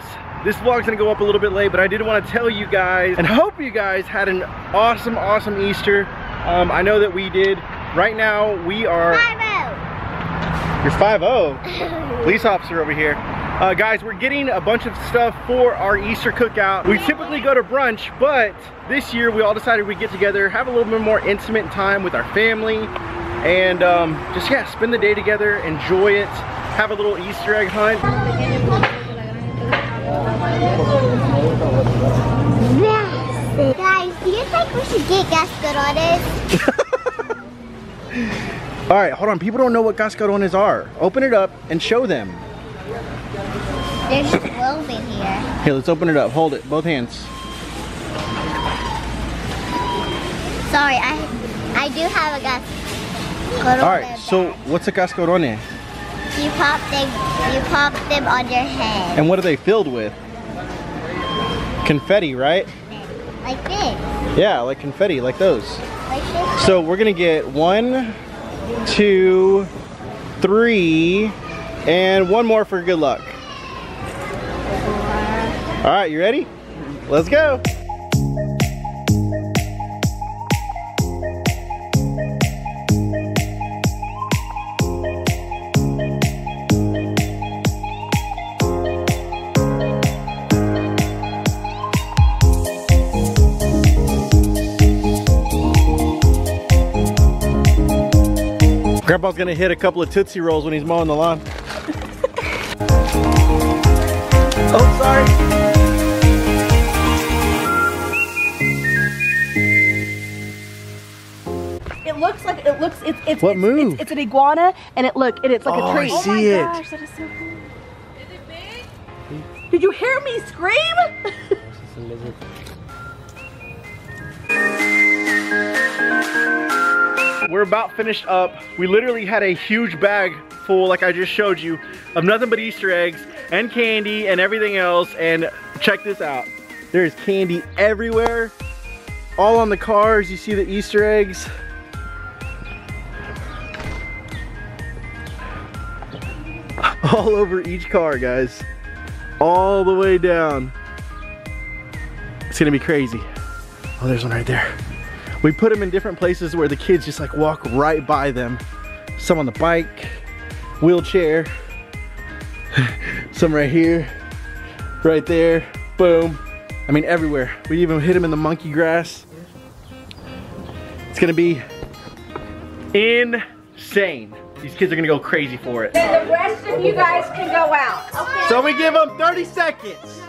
guys, this vlog's gonna go up a little bit late, but I did want to tell you guys and hope you guys had an awesome, awesome Easter. I know that we did. Right now we are 5-0. You're 5-0. Police officer over here. Guys, we're getting a bunch of stuff for our Easter cookout. We typically go to brunch, but this year we all decided we'd get together, have a little bit more intimate time with our family, and just, yeah, spend the day together, enjoy it, have a little Easter egg hunt. Yes. Guys, do you think we should get cascarones? All right, hold on. People don't know what cascarones are. Open it up and show them. There's 12 in here. Here, let's open it up. Hold it, both hands. Sorry, I do have a cascarone. All right, so what's a cascarone? You pop them on your head. And what are they filled with? Confetti, right? Like this. Yeah, like confetti, like those. Like this. So we're gonna get 1, 2, 3. And one more for good luck. All right, you ready? Let's go. Grandpa's gonna hit a couple of Tootsie Rolls when he's mowing the lawn. Oh, sorry. It's what moved? It's an iguana, and it's like a tree. I see it. Gosh, that is so cool. Is it big? Did you hear me scream? It's just a lizard. We're about finished up. We literally had a huge bag full, like I just showed you, of nothing but Easter eggs and candy and everything else. And check this out. There is candy everywhere. All on the cars, you see the Easter eggs. All over each car, guys. All the way down. It's gonna be crazy. Oh, there's one right there. We put them in different places where the kids just like walk right by them. Some on the bike, wheelchair, some right here, right there, boom. I mean, everywhere. We even hit them in the monkey grass. It's gonna be insane. These kids are gonna go crazy for it. Then the rest of you guys can go out. Okay. So we give them 30 seconds.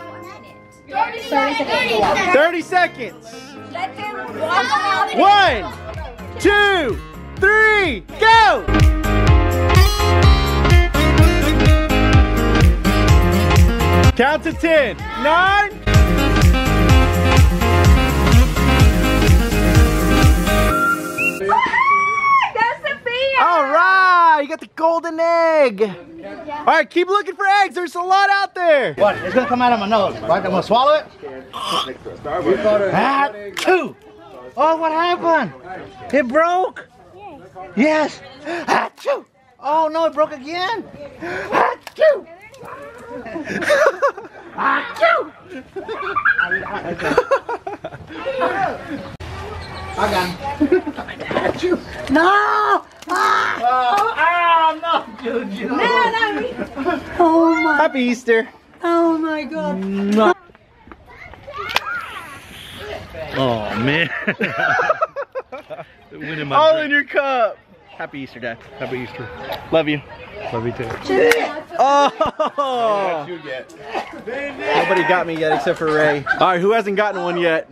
30 seconds. 1, 2, 3, go! Count to 10. 9. That's a bee! All right, you got the golden egg. All right, keep looking for eggs. There's a lot out there. What? It's gonna come out of my nose, right? I'm gonna swallow it. Ah, 2. Oh, what happened? It broke? Yes. Achoo. Oh, no, it broke again. Achoo. Achoo. Achoo. No. Ah, no, Juju. No, no. Oh, my. Happy Easter. Oh, my God. No. Oh, man. In my all drink. In your cup. Happy Easter, Dad. Happy Easter. Love you. Love you, too. Oh. Nobody got me yet except for Ray. All right, who hasn't gotten one yet?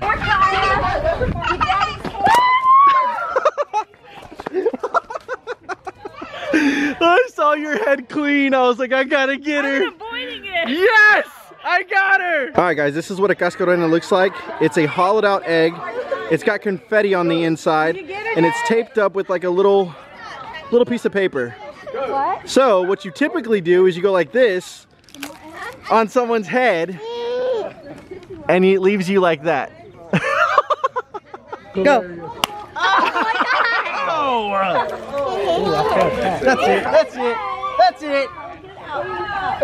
I saw your head clean. I was like, I gotta get her. I'm avoiding it. Yes! I got her! Alright guys, this is what a cascarone looks like. It's a hollowed out egg. It's got confetti on the inside. And it's taped up with like a little piece of paper. What? So what you typically do is you go like this on someone's head and it leaves you like that. Go! Oh my God! Oh, that's it, that's it, that's it!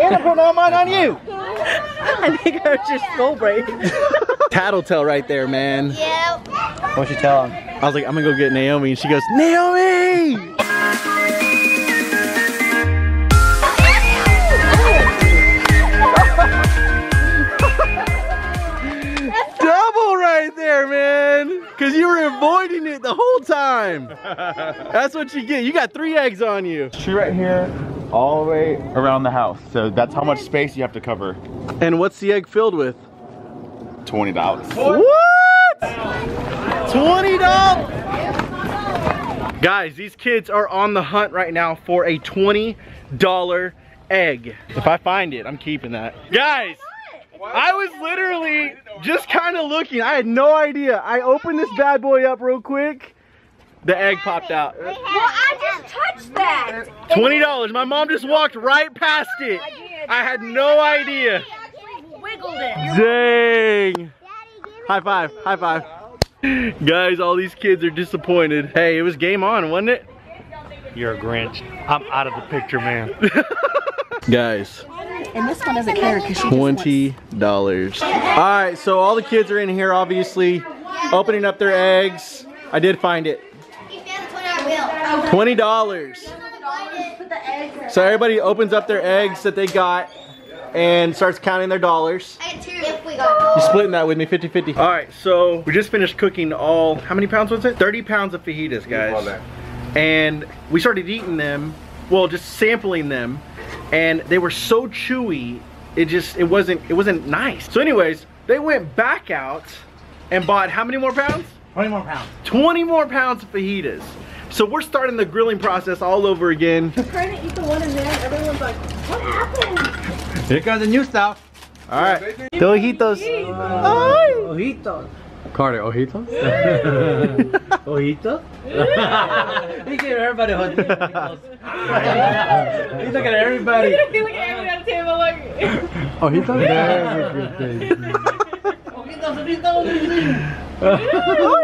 And I put all mine on you! I think I was your skull break. Tattletale right there, man. Yep. What'd you tell him? I was like, I'm gonna go get Naomi, and she goes, Naomi! Double right there, man! Because you were avoiding it the whole time. That's what you get. You got 3 eggs on you. Tree right here, all the way around the house. So that's how much space you have to cover. And what's the egg filled with? $20. What? $20? Guys, these kids are on the hunt right now for a $20 egg. If I find it, I'm keeping that. Guys, I was literally just kind of looking. I had no idea. I opened this bad boy up real quick. The egg popped out. Well, I just touched that. $20. My mom just walked right past it. I had no idea. Wiggled it. Dang. High five. High five. Guys, all these kids are disappointed. Hey, it was game on, wasn't it? You're a Grinch. I'm out of the picture, man. Guys. And this one doesn't care because she $20. Alright, so all the kids are in here, obviously, opening up their eggs. I did find it. $20. So everybody opens up their eggs that they got and starts counting their dollars. You're splitting that with me, 50-50. Alright, so we just finished cooking all, how many pounds was it? 30 pounds of fajitas, guys. And we started eating them, well, just sampling them. And they were so chewy, it wasn't nice. So anyways, they went back out and bought how many more pounds? 20 more pounds. 20 more pounds of fajitas. So we're starting the grilling process all over again. I'm trying to eat the one in there, and everyone's like, what happened? Here comes the new stuff. All right. The ojitos. Ojitos. Carter, ojitos? Ojito? He gave everybody ojitos. He's looking at everybody. He's looking at everybody on the table like... Ojitos? Ojitos, ojitos, ojitos.